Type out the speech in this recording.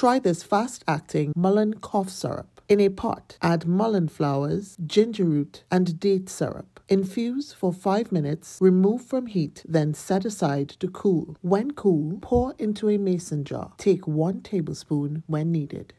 Try this fast-acting mullein cough syrup. In a pot, add mullein flowers, ginger root, and date syrup. Infuse for 5 minutes, remove from heat, then set aside to cool. When cool, pour into a mason jar. Take 1 tablespoon when needed.